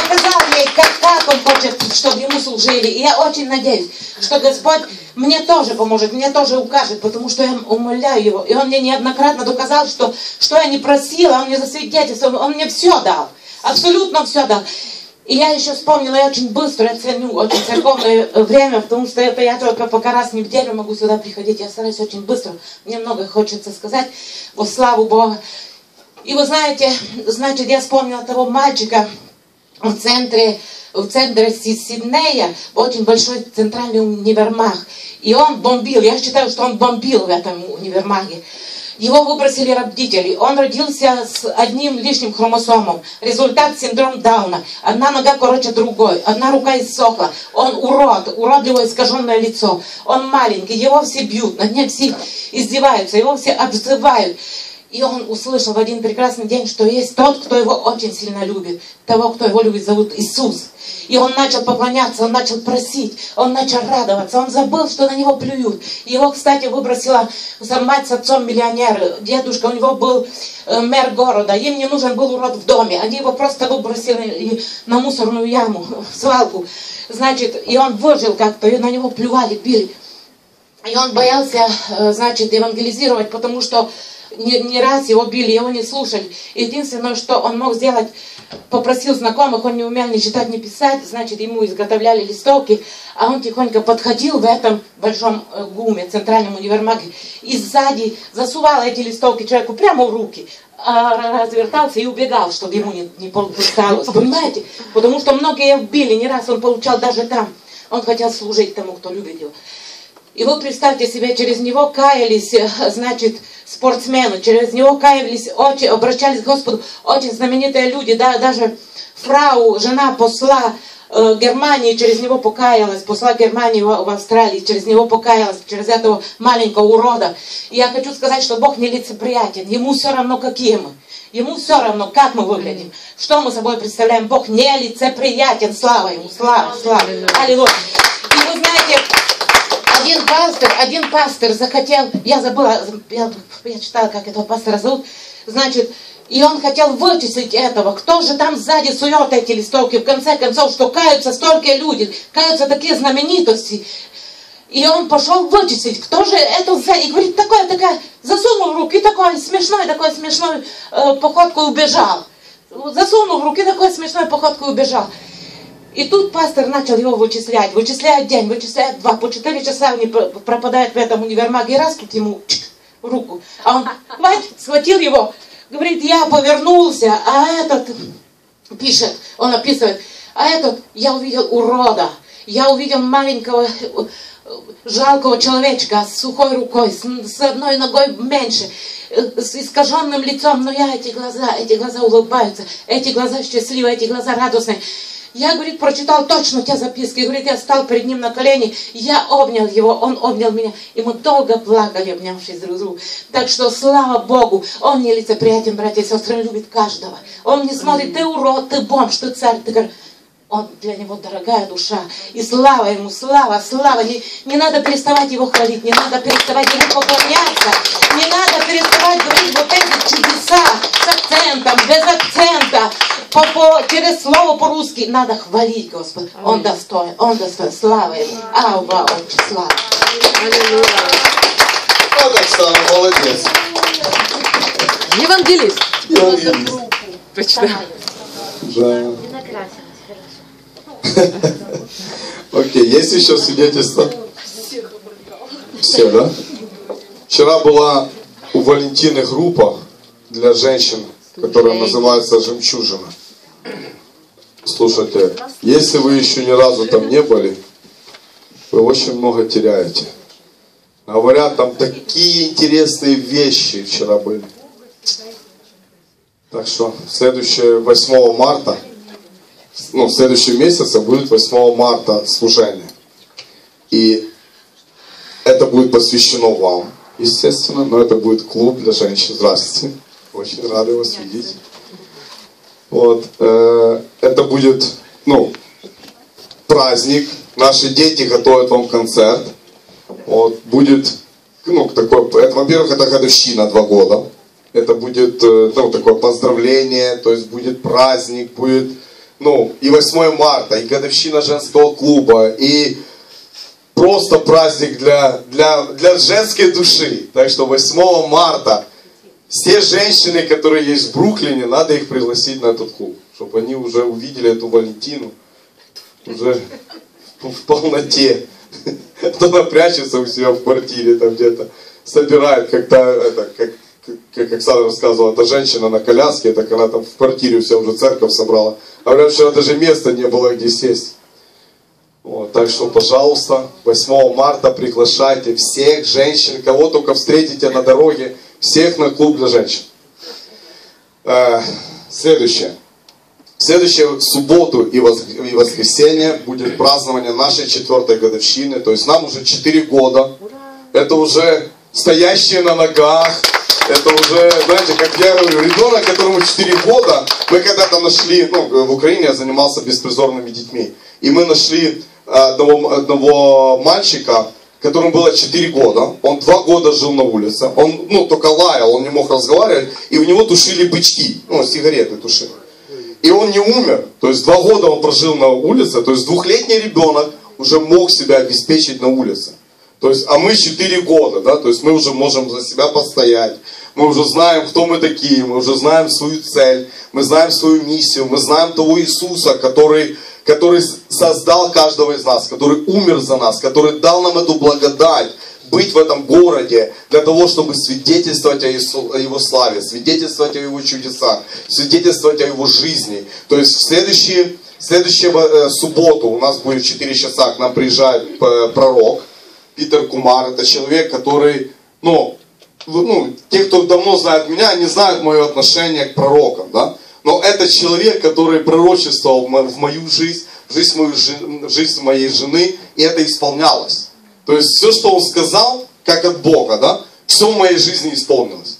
Сказал ей, как, как он хочет, чтобы ему служили. И я очень надеюсь, что Господь мне тоже поможет, мне тоже укажет, потому что я умоляю Его. И Он мне неоднократно доказал, что, что я не просила, Он мне засвидетельствовал, Он мне все дал, абсолютно все дал. И я еще вспомнила, я очень быстро, я ценю очень церковное время, потому что это я только пока раз в неделю могу сюда приходить. Я стараюсь очень быстро, мне много хочется сказать, во славу Богу. И вы знаете, значит, я вспомнила того мальчика, В центре, в центре Сиднея, очень большой центральный универмаг. И он бомбил, я считаю, что он бомбил в этом универмаге. Его выбросили родители. Он родился с одним лишним хромосомом. Результат синдром Дауна. Одна нога короче другой. Одна рука иссохла. Он урод. Уродливое искаженное лицо. Он маленький. Его все бьют. Над ним все издеваются. Его все обзывают. И он услышал в один прекрасный день, что есть тот, кто его очень сильно любит. Того, кто его любит, зовут Иисус. И он начал поклоняться, он начал просить, он начал радоваться. Он забыл, что на него плюют. Его, кстати, выбросила мать с отцом миллионера. Дедушка, у него был э, мэр города. Им не нужен был урод в доме. Они его просто выбросили на мусорную яму, в свалку. Значит, и он выжил как-то, и на него плювали, били. И он боялся, э, значит, евангелизировать, потому что Не, не раз его били, его не слушали. Единственное, что он мог сделать, попросил знакомых, он не умел ни читать, ни писать, значит, ему изготовляли листовки, а он тихонько подходил в этом большом гуме, центральном универмаге, и сзади засувал эти листовки человеку прямо в руки, развертался и убегал, чтобы ему не, не получалось, понимаете? Потому что многие его били, не раз он получал даже там. Он хотел служить тому, кто любит его. И вы представьте себе, через него каялись, значит, спортсмены, через него каялись, очень, обращались к Господу очень знаменитые люди, да, даже фрау, жена посла э, Германии, через него покаялась, посла Германии в, в Австралии, через него покаялась, через этого маленького урода. И я хочу сказать, что Бог нелицеприятен, Ему все равно, какие мы, Ему все равно, как мы выглядим, что мы собой представляем, Бог нелицеприятен, слава Ему, слава, слава, аллилуйя. И вы знаете... Один пастор, один пастор захотел, я забыла, я, я читала, как этого пастора зовут, значит, и он хотел вычислить этого, кто же там сзади сует эти листовки, в конце концов, что каются столько людей, каются такие знаменитости. И он пошел вычислить, кто же это сзади, и говорит, такой, такая, засунул в руки, такой смешной, такой смешной э, походкой убежал. Засунул в руки, такой смешной походкой убежал. И тут пастор начал его вычислять, вычисляет день, вычисляет два, по четыре часа он пропадает в этом универмаге, и раз тут ему чик, руку, а он мать, схватил его, говорит, я повернулся, а этот пишет, он описывает, а этот, я увидел урода, я увидел маленького жалкого человечка с сухой рукой, с, с одной ногой меньше, с искаженным лицом, но я эти глаза, эти глаза улыбаются, эти глаза счастливые, эти глаза радостные. Я, говорит, прочитал точно те записки. Говорит, я встал перед ним на колени, я обнял его, он обнял меня. И мы долго плакали, обнявшись друг другу. Так что, слава Богу, он не лицеприятен, братья и сестры, он любит каждого. Он не смотрит, ты урод, ты бомж, ты царь, ты говоришь. Он для него дорогая душа. И слава ему, слава, слава. Не, не надо переставать его хвалить, не надо переставать ему поклоняться. Не надо переставать говорить вот эти чудеса с акцентом, без акцента. По, по, через слово по-русски надо хвалить Господа. Он достоин, он достоин. Слава ему. Ау, вау, слава. Аллилуйя. Вот Оксана, молодец. Евангелист. Евангелист. Точно. Да. Окей, есть еще свидетельства? Все, да? Вчера была у Валентины группа для женщин, которая называется «Жемчужина». Слушайте, если вы еще ни разу там не были, вы очень много теряете. Говорят, там такие интересные вещи вчера были. Так что следующее восьмого марта, ну, в следующем месяце будет восьмого марта служение. И это будет посвящено вам, естественно, но это будет клуб для женщин. Здравствуйте. Очень рады вас видеть. Вот. Это будет, ну, праздник. Наши дети готовят вам концерт. Вот. Будет, ну, такой, во-первых, это годовщина, два года. Это будет, ну, такое поздравление, то есть будет праздник, будет... Ну, и восьмое марта, и годовщина женского клуба, и просто праздник для, для, для женской души. Так что восьмого марта все женщины, которые есть в Бруклине, надо их пригласить на этот клуб, чтобы они уже увидели эту Валентину уже в полноте. Она прячется у себя в квартире там где-то, собирает, как-то, как Оксана рассказывала, эта женщина на коляске, так она там в квартире у себя уже церковь собрала. А говорят, вчера даже места не было, где сесть. Вот, так что, пожалуйста, восьмого марта приглашайте всех женщин, кого только встретите на дороге, всех на клуб для женщин. Э, следующее. В следующую субботу и воскресенье будет празднование нашей четвертой годовщины. То есть нам уже четыре года. Это уже стоящие на ногах. Это уже, знаете, как я говорю, ребенок, которому четыре года, мы когда-то нашли, ну, в Украине я занимался беспризорными детьми, и мы нашли одного, одного мальчика, которому было четыре года, он два года жил на улице, он, ну, только лаял, он не мог разговаривать, и у него тушили бычки, ну, сигареты тушили. И он не умер, то есть два года он прожил на улице, то есть двухлетний ребенок уже мог себя обеспечить на улице. То есть, а мы четыре года, да, то есть мы уже можем за себя постоять, мы уже знаем, кто мы такие, мы уже знаем свою цель, мы знаем свою миссию, мы знаем того Иисуса, который, который создал каждого из нас, который умер за нас, который дал нам эту благодать быть в этом городе для того, чтобы свидетельствовать о, Иису, о Его славе, свидетельствовать о Его чудесах, свидетельствовать о Его жизни. То есть в следующую, в следующую э, субботу у нас будет в четыре часа, к нам приезжает э, пророк Питер Кумар, это человек, который, ну, ну, те, кто давно знает меня, они знают мое отношение к пророкам, да? Но это человек, который пророчествовал в мою жизнь, в жизнь, мою, в жизнь моей жены, и это исполнялось. То есть все, что он сказал, как от Бога, да, все в моей жизни исполнилось.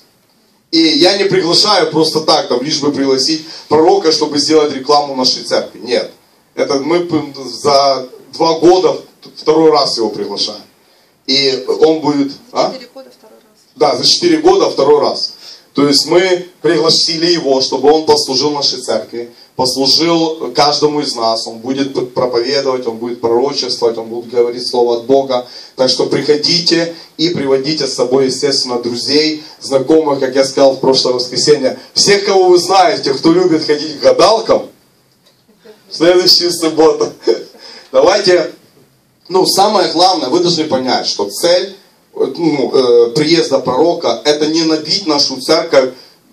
И я не приглашаю просто так, там, лишь бы пригласить пророка, чтобы сделать рекламу нашей церкви. Нет. Это мы за два года второй раз его приглашаем. И он будет... За четыре года второй раз. Да, за четыре года второй раз. То есть мы пригласили его, чтобы он послужил нашей церкви, послужил каждому из нас. Он будет проповедовать, он будет пророчествовать, он будет говорить слово от Бога. Так что приходите и приводите с собой, естественно, друзей, знакомых, как я сказал в прошлое воскресенье. Всех, кого вы знаете, кто любит ходить к гадалкам, в следующую субботу. Давайте, ну, самое главное, вы должны понять, что цель ну, э, приезда пророка, это не набить нашу церковь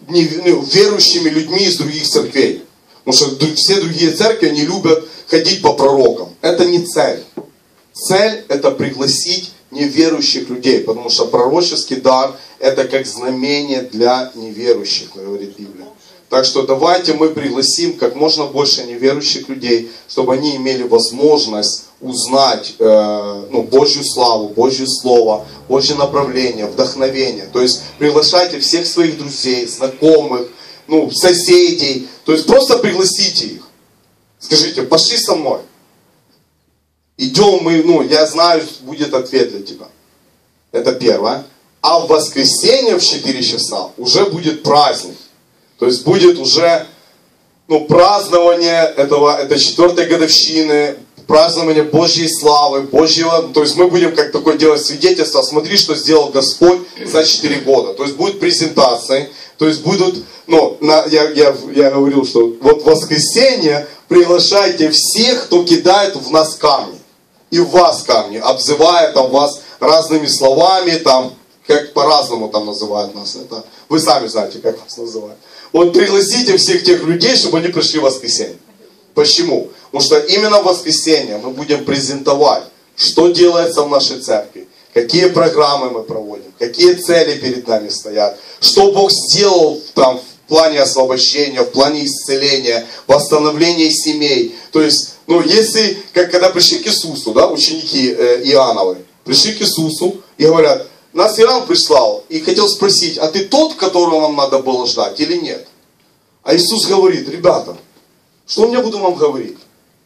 не, ну, верующими людьми из других церквей. Потому что все другие церкви, они любят ходить по пророкам. Это не цель. Цель – это пригласить неверующих людей, потому что пророческий дар – это как знамение для неверующих, говорит Библия. Так что давайте мы пригласим как можно больше неверующих людей, чтобы они имели возможность узнать э, ну, Божью славу, Божье слово, Божье направление, вдохновение. То есть приглашайте всех своих друзей, знакомых, ну, соседей. То есть просто пригласите их. Скажите, пошли со мной. Идем мы, ну, я знаю, будет ответ для тебя. Это первое. А в воскресенье в четыре часа уже будет праздник. То есть будет уже, ну, празднование этого, это четвертой годовщины, празднование Божьей славы, Божьего. То есть мы будем как такое делать свидетельство. Смотри, что сделал Господь за четыре года. То есть будут презентации. То есть будут, ну, на, я, я, я говорил, что вот в воскресенье приглашайте всех, кто кидает в нас камни. И в вас камни, обзывая там вас разными словами, там, как по-разному там называют нас. Это, вы сами знаете, как нас называют. Вот пригласите всех тех людей, чтобы они пришли в воскресенье. Почему? Потому что именно в воскресенье мы будем презентовать, что делается в нашей церкви, какие программы мы проводим, какие цели перед нами стоят, что Бог сделал там в плане освобождения, в плане исцеления, восстановления семей. То есть, ну, если, как когда пришли к Иисусу, да, ученики э, Иоанновы, пришли к Иисусу и говорят, нас Иоанн прислал и хотел спросить, а ты тот, которого нам надо было ждать или нет? А Иисус говорит, ребята, что я буду вам говорить?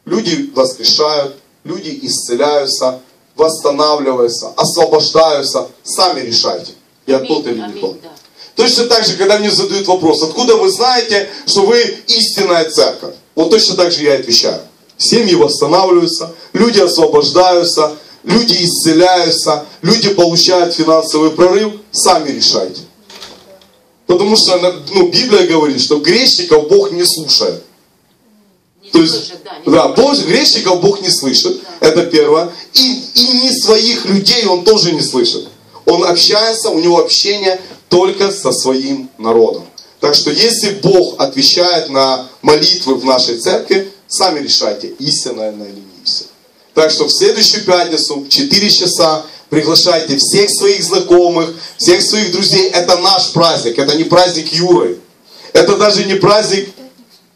Люди воскрешают, люди исцеляются, восстанавливаются, освобождаются. Сами решайте, я тот или не тот. Да. Точно так же, когда мне задают вопрос, откуда вы знаете, что вы истинная церковь? Вот точно так же я отвечаю. Семьи восстанавливаются, люди освобождаются, люди исцеляются, люди получают финансовый прорыв, сами решайте. Потому что, ну, Библия говорит, что грешников Бог не слушает. Не То слышит, есть, да, да Бог, грешников Бог не слышит, да. Это первое. И, и не своих людей Он тоже не слышит. Он общается, у него общение только со своим народом. Так что, если Бог отвечает на молитвы в нашей церкви, сами решайте, истинная она или не истинная. Так что в следующую пятницу в четыре часа приглашайте всех своих знакомых, всех своих друзей. Это наш праздник, это не праздник Юры. Это даже не праздник...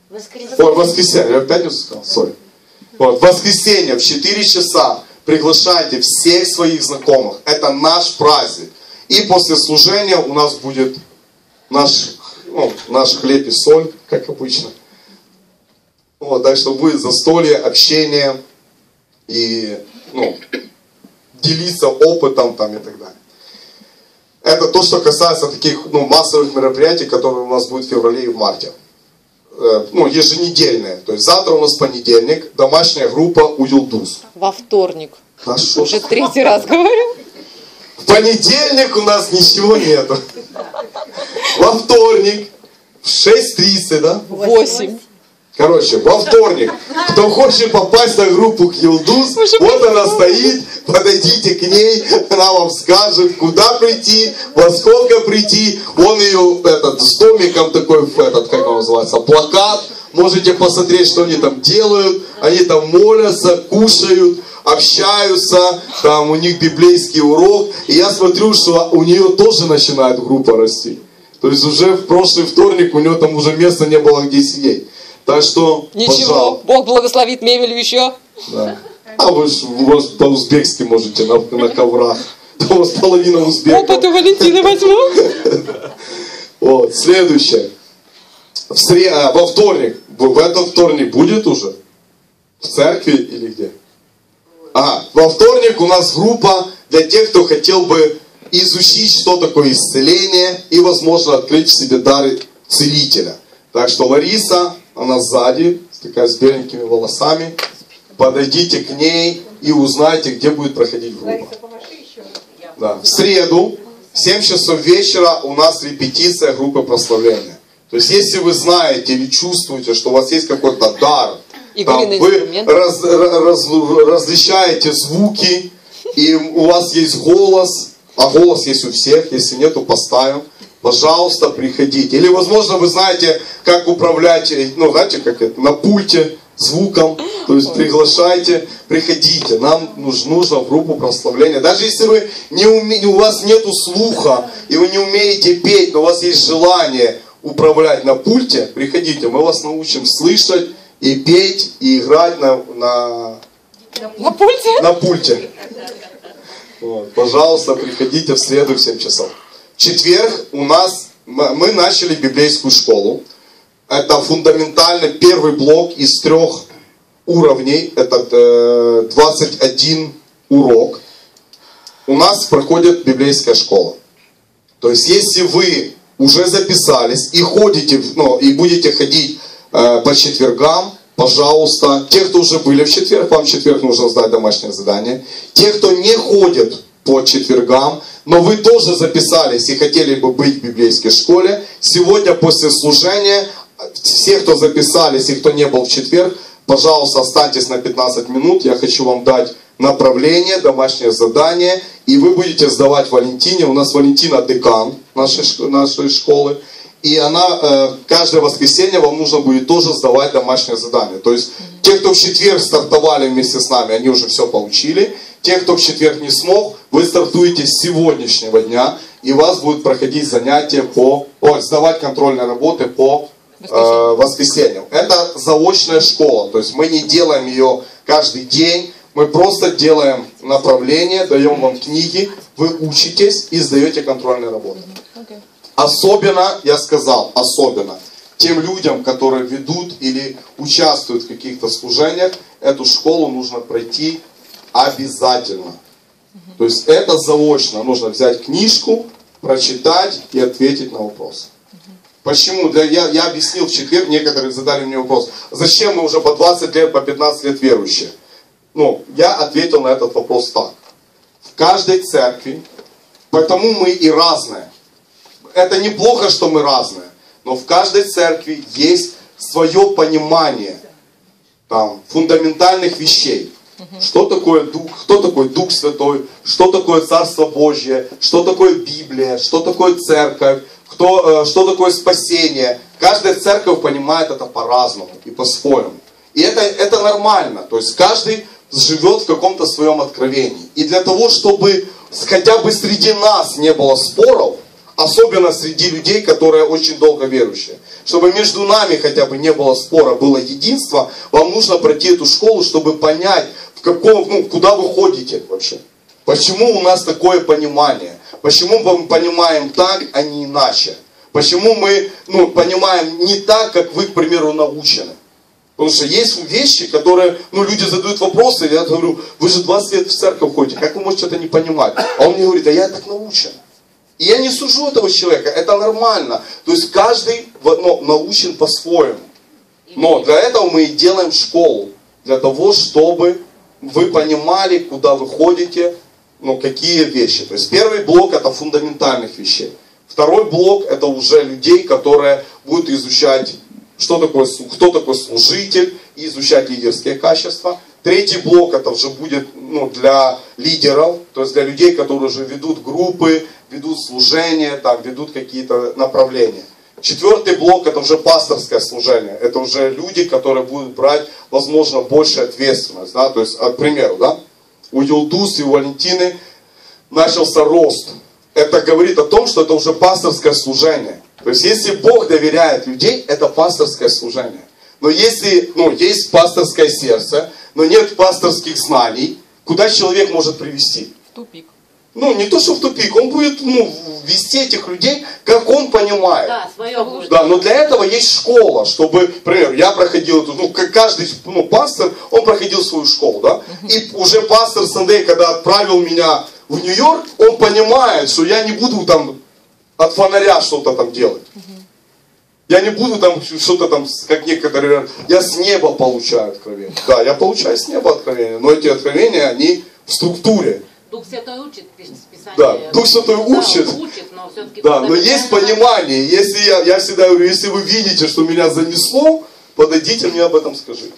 Воскресенье. Ой, воскресенье. Я в пятницу сказал? Сори. Вот, воскресенье в четыре часа приглашайте всех своих знакомых. Это наш праздник. И после служения у нас будет наш, ну, наш хлеб и соль, как обычно. Вот, так что будет застолье, общение и, ну, делиться опытом там и так далее. Это то, что касается таких, ну, массовых мероприятий, которые у нас будут в феврале и в марте. Э, ну, еженедельные. То есть завтра у нас понедельник, домашняя группа у Юлдус. Во вторник. А шо? Уже третий раз говорю. В понедельник у нас ничего нету. Во вторник в шесть тридцать, да? восемь. Короче, во вторник, кто хочет попасть на группу к Юлдус, вот она стоит, подойдите к ней, она вам скажет, куда прийти, во сколько прийти. Он ее, этот, с домиком такой, этот, как он называется, плакат. Можете посмотреть, что они там делают. Они там молятся, кушают, общаются, там у них библейский урок. И я смотрю, что у нее тоже начинает группа расти. То есть уже в прошлый вторник у нее там уже места не было, где сидеть. Так что, ничего, пожалуй. Бог благословит мебелью еще. Да. А вы же по-узбекски можете на, на коврах. Там у вас половина узбеков. Опыт у Валентины возьму. Вот, следующее. В сред... а, во вторник. В этот вторник будет уже? В церкви или где? Ага, во вторник у нас группа для тех, кто хотел бы изучить, что такое исцеление и, возможно, открыть в себе дары целителя. Так что Лариса... Она сзади, такая с беленькими волосами. Подойдите к ней и узнайте, где будет проходить группа. Да. В среду, в семь часов вечера, у нас репетиция группы прославления. То есть, если вы знаете или чувствуете, что у вас есть какой-то дар, Игры на инструментах. Вы раз, раз, различаете звуки, и у вас есть голос, а голос есть у всех, если нету, поставим. Пожалуйста, приходите. Или, возможно, вы знаете, как управлять, ну, знаете, как это, на пульте, звуком. То есть приглашайте, приходите. Нам нужно в группу прославления. Даже если вы не уме... у вас нету слуха, и вы не умеете петь, но у вас есть желание управлять на пульте, приходите. Мы вас научим слышать и петь, и играть на, на... на пульте. На пульте. Вот. Пожалуйста, приходите в среду в семь часов. В четверг у нас, мы начали библейскую школу. Это фундаментально первый блок из трех уровней. Это двадцать один урок. У нас проходит библейская школа. То есть, если вы уже записались и ходите, ну, и будете ходить э, по четвергам, пожалуйста, те, кто уже были в четверг, вам в четверг нужно сдать домашнее задание. Те, кто не ходит по четвергам, но вы тоже записались и хотели бы быть в библейской школе, сегодня после служения, все, кто записались и кто не был в четверг, пожалуйста, останьтесь на пятнадцать минут, я хочу вам дать направление, домашнее задание, и вы будете сдавать Валентине, у нас Валентина декан нашей, нашей школы, и она, каждое воскресенье вам нужно будет тоже сдавать домашнее задание. То есть, те, кто в четверг стартовали вместе с нами, они уже все получили. Те, кто в четверг не смог, вы стартуете с сегодняшнего дня, и у вас будут проходить занятия по... О, сдавать контрольные работы по э, воскресеньям. Это заочная школа, то есть мы не делаем ее каждый день, мы просто делаем направление, даем вам книги, вы учитесь и сдаете контрольные работы. Okay. Особенно, я сказал, особенно тем людям, которые ведут или участвуют в каких-то служениях, эту школу нужно пройти обязательно. То есть это заочно. Нужно взять книжку, прочитать и ответить на вопрос. Почему? Для, я, я объяснил в четверг, некоторые задали мне вопрос. Зачем мы уже по двадцать лет, по пятнадцать лет верующие? Ну, я ответил на этот вопрос так. В каждой церкви, потому мы и разные. Это неплохо, что мы разные. Но в каждой церкви есть свое понимание там, фундаментальных вещей. Что такое Дух, кто такой Дух Святой, что такое Царство Божье, что такое Библия, что такое Церковь, кто, э, что такое спасение. Каждая церковь понимает это по-разному и по-своему. И это, это нормально, то есть каждый живет в каком-то своем откровении. И для того, чтобы хотя бы среди нас не было споров, особенно среди людей, которые очень долго верующие. Чтобы между нами хотя бы не было спора, было единство, вам нужно пройти эту школу, чтобы понять, в каком, ну, куда вы ходите вообще. Почему у нас такое понимание? Почему мы понимаем так, а не иначе? Почему мы ну, понимаем не так, как вы, к примеру, научены? Потому что есть вещи, которые, ну, люди задают вопросы, я говорю, вы же двадцать лет в церковь ходите, как вы можете это не понимать? А он мне говорит, а я так научен. И я не сужу этого человека, это нормально. То есть каждый ну, научен по-своему. Но для этого мы и делаем школу. Для того, чтобы вы понимали, куда вы ходите, ну, какие вещи. То есть первый блок это фундаментальных вещей. Второй блок это уже людей, которые будут изучать, что такое, кто такой служитель, и изучать лидерские качества. Третий блок это уже будет ну, для лидеров, то есть для людей, которые уже ведут группы, ведут служение, там, ведут какие-то направления. Четвертый блок это уже пасторское служение. Это уже люди, которые будут брать, возможно, больше ответственность. Да? То есть, к примеру, да? У Юлдуса и у Валентины начался рост. Это говорит о том, что это уже пасторское служение. То есть, если Бог доверяет людей, это пасторское служение. Но если ну, есть пасторское сердце, но нет пасторских знаний, куда человек может привести? В тупик. Ну, не то, что в тупик, он будет ну, вести этих людей, как он понимает. Да, свое будет. Да, но для этого есть школа, чтобы, например, я проходил эту, ну, как каждый ну, пастор, он проходил свою школу, да. И уже пастор Сандей, когда отправил меня в Нью-Йорк, он понимает, что я не буду там от фонаря что-то там делать. Я не буду там что-то там, как некоторые, я с неба получаю откровения. Да, я получаю с неба откровения, но эти откровения, они в структуре. Дух Святой учит Писание. Да, Дух Святой учит, да, учит но, да, но есть понимание. Если я, я всегда говорю, если вы видите, что меня занесло, подойдите мне об этом скажите.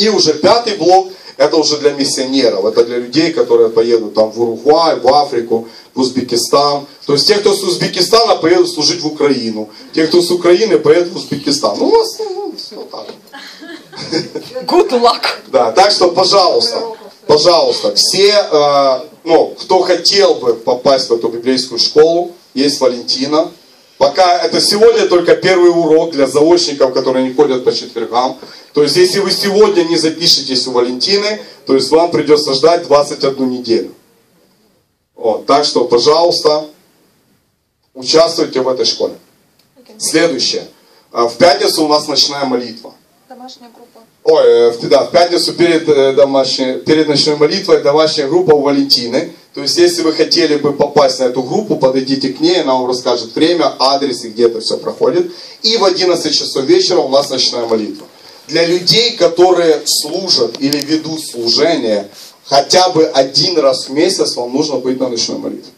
И уже пятый блок, это уже для миссионеров, это для людей, которые поедут там в Уругвай, в Африку, в Узбекистан. То есть те, кто с Узбекистана, поедут служить в Украину. Те, кто с Украины, поедут в Узбекистан. Ну, у вас ну, все так. Good luck. Да, так что, пожалуйста, пожалуйста, все, э, ну, кто хотел бы попасть в эту библейскую школу, есть Валентина. Пока это сегодня только первый урок для заочников, которые не ходят по четвергам. То есть, если вы сегодня не запишетесь у Валентины, то есть вам придется ждать двадцать одну неделю. Вот, так что, пожалуйста, участвуйте в этой школе. Okay. Следующее. В пятницу у нас ночная молитва. Домашняя группа. Ой, да, в пятницу перед, домашней, перед ночной молитвой домашняя группа у Валентины. То есть, если вы хотели бы попасть на эту группу, подойдите к ней, она вам расскажет время, адрес и где это все проходит. И в одиннадцать часов вечера у нас ночная молитва. Для людей, которые служат или ведут служение, хотя бы один раз в месяц вам нужно быть на ночной молитве.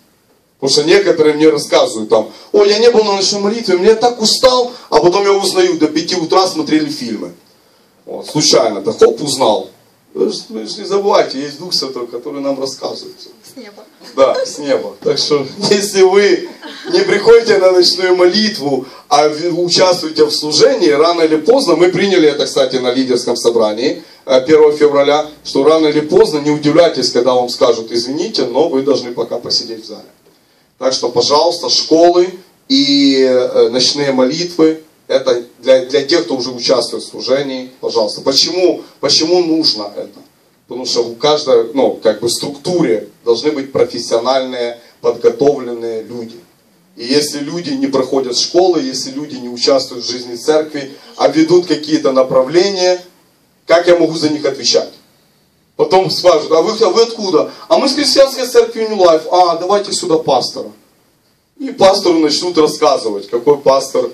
Потому что некоторые мне рассказывают там, ой, я не был на ночной молитве, мне так устал, а потом я узнаю, до пяти утра смотрели фильмы. Вот, случайно, да хоп, узнал. Вы же не забывайте, есть Дух Святой, который нам рассказывает. С неба. Да, с неба. Так что, если вы не приходите на ночную молитву, а участвуете в служении, рано или поздно, мы приняли это, кстати, на лидерском собрании первого февраля, что рано или поздно, не удивляйтесь, когда вам скажут, извините, но вы должны пока посидеть в зале. Так что, пожалуйста, школы и ночные молитвы, это для, для тех, кто уже участвует в служении, пожалуйста. Почему, почему нужно это? Потому что в каждой, ну, как бы структуре должны быть профессиональные, подготовленные люди. И если люди не проходят школы, если люди не участвуют в жизни церкви, а ведут какие-то направления, как я могу за них отвечать? Потом скажут, а вы, а вы откуда? А мы с христианской церкви Нью-Лайф. А, давайте сюда пастора. И пастору начнут рассказывать, какой пастор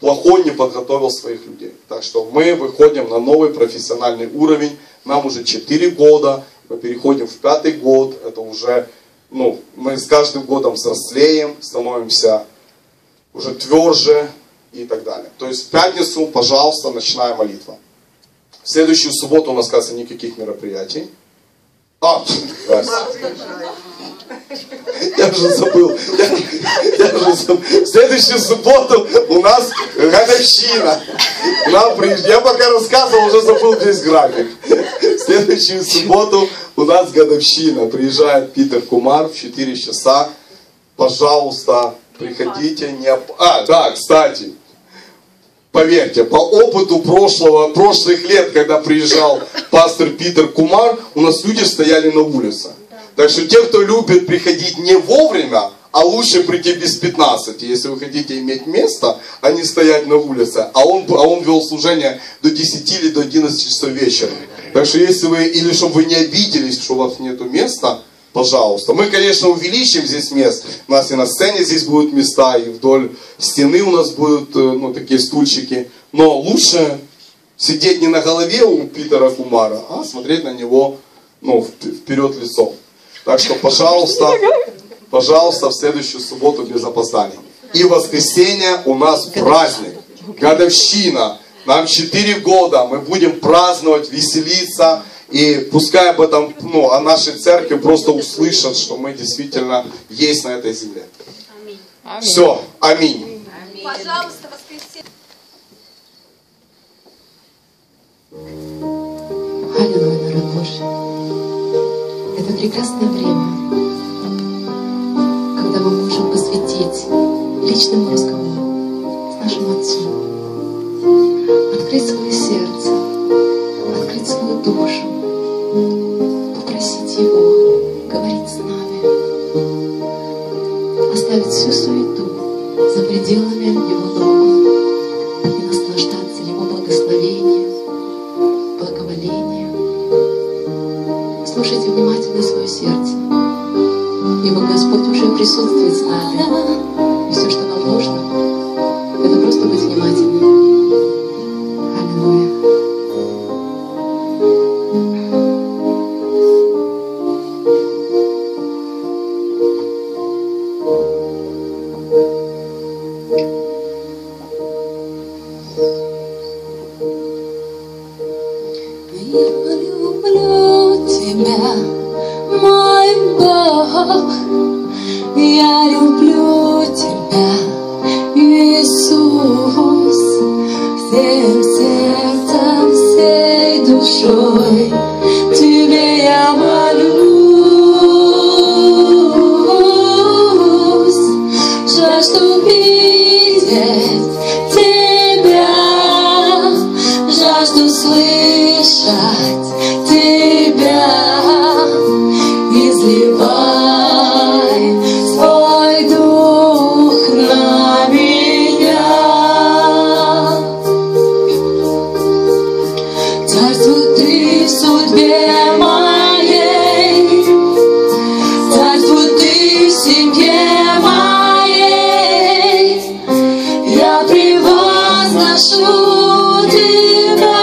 плохой, не подготовил своих людей. Так что мы выходим на новый профессиональный уровень. Нам уже четыре года, мы переходим в пятый год. Это уже, ну, мы с каждым годом взрослеем, становимся уже тверже и так далее. То есть в пятницу, пожалуйста, ночная молитва. В следующую субботу у нас, кажется, никаких мероприятий. А, я уже забыл. Я, я уже забыл. В следующую субботу у нас годовщина. Нам при... Я пока рассказывал, уже забыл весь график. В следующую субботу у нас годовщина. Приезжает Питер Кумар в четыре часа. Пожалуйста, приходите. Не... А, да, кстати. Поверьте, по опыту прошлого, прошлых лет, когда приезжал пастор Питер Кумар, у нас люди стояли на улице. Так что те, кто любит приходить не вовремя, а лучше прийти без пятнадцати, если вы хотите иметь место, а не стоять на улице. А он, а он вел служение до десяти или до одиннадцати часов вечера. Так что если вы, или чтобы вы не обиделись, что у вас нету места, пожалуйста. Мы, конечно, увеличим здесь мест. У нас и на сцене здесь будут места, и вдоль стены у нас будут, ну, такие стульчики. Но лучше сидеть не на голове у Питера Кумара, а смотреть на него, ну, вперед лицом. Так что, пожалуйста, пожалуйста, в следующую субботу без опозданий. И в воскресенье у нас праздник, годовщина. Нам четыре года, мы будем праздновать, веселиться. И пускай об этом, ну, о нашей церкви просто услышат, что мы действительно есть на этой земле. Аминь. Все, аминь. Аминь. Пожалуйста, воскресенье. Аллилуйя, народ Божий. Это прекрасное время, когда мы можем посвятить личному разговору с нашим Отцом, открыть свое сердце, открыть свою душу, попросить Его говорить с нами, оставить всю суету за пределами Его дома и наслаждаться Его благословением, благоволением. Слушайте внимательно свое сердце, ибо Господь уже присутствует с нами, и все, что нам нужно, это просто быть внимательным. Аллилуйя. большой, тебе я молюсь, жажду видеть тебя, жажду слышать тебя, изливай свой дух на меня. Царствуй ты в судьбе моей, царствуй ты в семье моей, я превозношу тебя.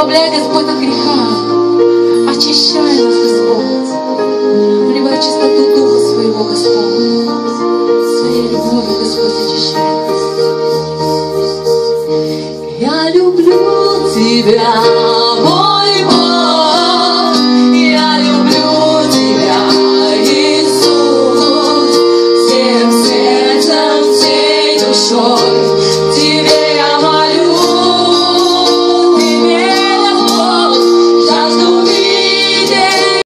Избавляй, Господь, от греха, очищай.